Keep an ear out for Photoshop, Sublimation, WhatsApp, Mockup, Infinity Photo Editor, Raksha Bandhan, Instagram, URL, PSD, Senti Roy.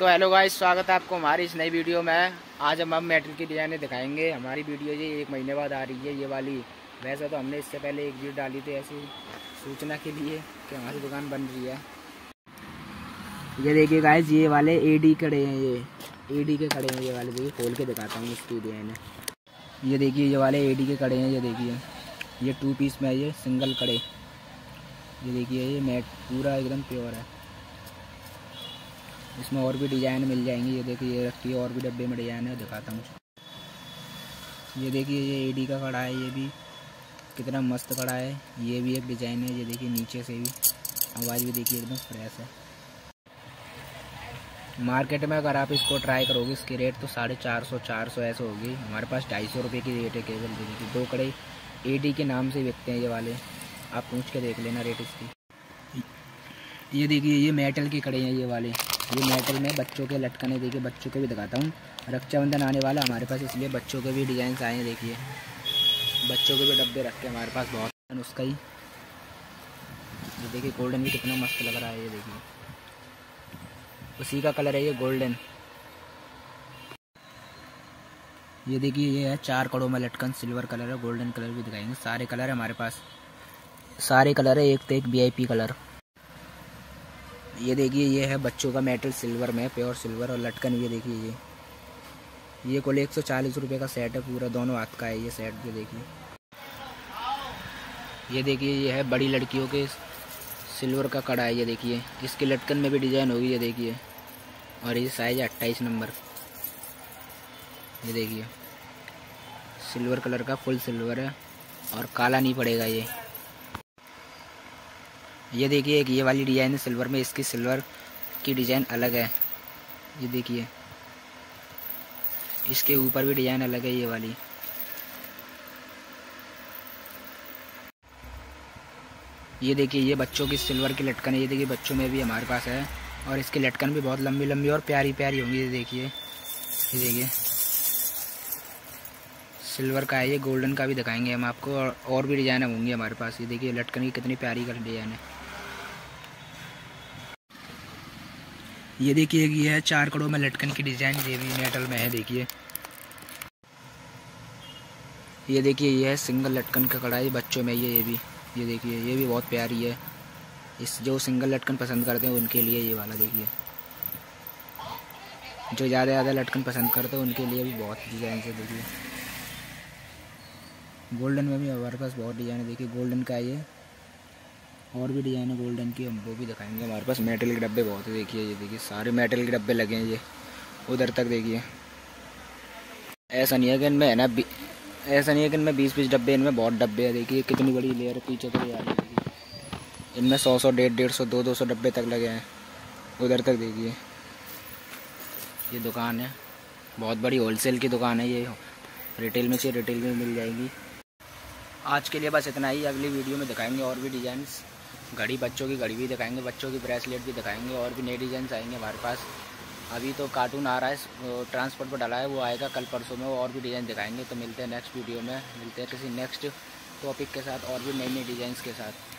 तो hello guys, स्वागत है आपको हमारी इस नई वीडियो में। आज हम मेटल की डिज़ाइनें दिखाएंगे। हमारी वीडियो ये 1 महीने बाद आ रही है ये वाली। वैसे तो हमने इससे पहले एक वीडियो डाली थी ऐसी सूचना के लिए कि हमारी दुकान बन रही है। ये देखिए गाइस, ये वाले एडी खड़े हैं, ये एडी के खड़े हैं। ये वाले देखिए, खोल के दिखाता हूँ इसकी डिज़ाइनें। ये देखिए, ये वाले एडी के खड़े हैं। ये देखिए, ये 2 पीस में है, ये सिंगल खड़े। ये देखिए, ये मैट पूरा एकदम प्योर है। इसमें और भी डिज़ाइन मिल जाएंगी। ये देखिए, ये रखी है, और भी डब्बे में डिज़ाइन है, दिखाता हूँ। ये देखिए, ये एडी का कड़ा है, ये भी कितना मस्त कड़ा है। ये भी एक डिज़ाइन है। ये देखिए, नीचे से भी आवाज़ भी देखिए एकदम फ्रेश है। मार्केट में अगर आप इसको ट्राई करोगे, इसकी रेट तो 450 ऐसे होगी। हमारे पास 250 रुपये की रेट है केवल। देखिए, 2 कड़े एडी के नाम से बिकते हैं ये वाले। आप पूछ के देख लेना रेट इसकी। ये देखिए, ये मेटल के कड़े हैं ये वाले। ये मेटल में बच्चों के लटकने, देखिए बच्चों के भी दिखाता हूँ। रक्षाबंधन आने वाला हमारे पास, इसलिए बच्चों के भी डिज़ाइंस आए हैं। देखिए, बच्चों के भी डब्बे रखे हमारे पास बहुत। उसका ही ये देखिए, गोल्डन भी कितना मस्त लग रहा है। ये देखिए, उसी का कलर है ये गोल्डन। ये देखिए, ये है 4 कड़ों में लटकन, सिल्वर कलर है, गोल्डन कलर भी दिखाएंगे। सारे कलर है हमारे पास, सारे कलर है, एक तो एक VIP कलर। ये देखिए, ये है बच्चों का मेटल सिल्वर में, प्योर सिल्वर और लटकन। ये देखिए, ये कुल 140 रुपये का सेट है, पूरा दोनों हाथ का है ये सेट। ये देखिए, ये है बड़ी लड़कियों के सिल्वर का कड़ा है। ये देखिए, इसके लटकन में भी डिज़ाइन होगी। ये देखिए, और ये साइज है 28 नंबर। ये देखिए, सिल्वर कलर का, फुल सिल्वर है और काला नहीं पड़ेगा ये। ये देखिए, एक ये वाली डिज़ाइन है सिल्वर में, इसकी सिल्वर की डिज़ाइन अलग है। ये देखिए, इसके ऊपर भी डिज़ाइन अलग है ये वाली। ये देखिए, ये बच्चों की सिल्वर की लटकन है। ये देखिए, बच्चों में भी हमारे पास है, और इसकी लटकन भी बहुत लंबी लंबी और प्यारी प्यारी होंगी। ये देखिए, सिल्वर का है ये, गोल्डन का भी दिखाएंगे हम आपको, और भी डिज़ाइन होंगी हमारे पास। ये देखिए, लटकन की कितनी प्यारी का डिज़ाइन है। ये देखिए, ये है 4 कड़ों में लटकन की डिज़ाइन, ये भी मेटल में है। देखिए, ये देखिए, ये है सिंगल लटकन का कड़ा है बच्चों में। ये देखिए, ये भी बहुत प्यारी है। इस जो सिंगल लटकन पसंद करते हैं उनके लिए ये वाला। देखिए, जो ज़्यादा लटकन पसंद करते हैं उनके लिए भी बहुत डिज़ाइन है। देखिए, गोल्डन में भी हमारे पास बहुत डिज़ाइन है। देखिए, गोल्डन का ये, और भी डिज़ाइन है गोल्डन की, हम वो भी दिखाएंगे। हमारे पास मेटल के डब्बे बहुत है। देखिए, ये देखिए, सारे मेटल के डब्बे लगे हैं ये उधर तक। देखिए, ऐसा नहीं है कि इनमें है ना, ऐसा नहीं है कि इनमें 20-20 डब्बे, इनमें बहुत डब्बे हैं। देखिए, कितनी बड़ी लेयर पीछे तक आ रही है। इनमें 100, 100, 150, 200 डब्बे तक लगे हैं उधर तक। देखिए, ये दुकान है, बहुत बड़ी होलसेल की दुकान है। ये रिटेल में चाहिए, रिटेल में मिल जाएगी। आज के लिए बस इतना ही। अगली वीडियो में दिखाएंगे और भी डिज़ाइंस। घड़ी, बच्चों की घड़ी भी दिखाएंगे, बच्चों की ब्रेसलेट भी दिखाएंगे, और भी नए डिज़ाइंस आएंगे हमारे पास। अभी तो कार्टून आ रहा है, ट्रांसपोर्ट पर डाला है, वो आएगा कल परसों में, और भी डिज़ाइन दिखाएंगे। तो मिलते हैं नेक्स्ट वीडियो में, मिलते हैं किसी नेक्स्ट टॉपिक के साथ और भी नई डिज़ाइंस के साथ।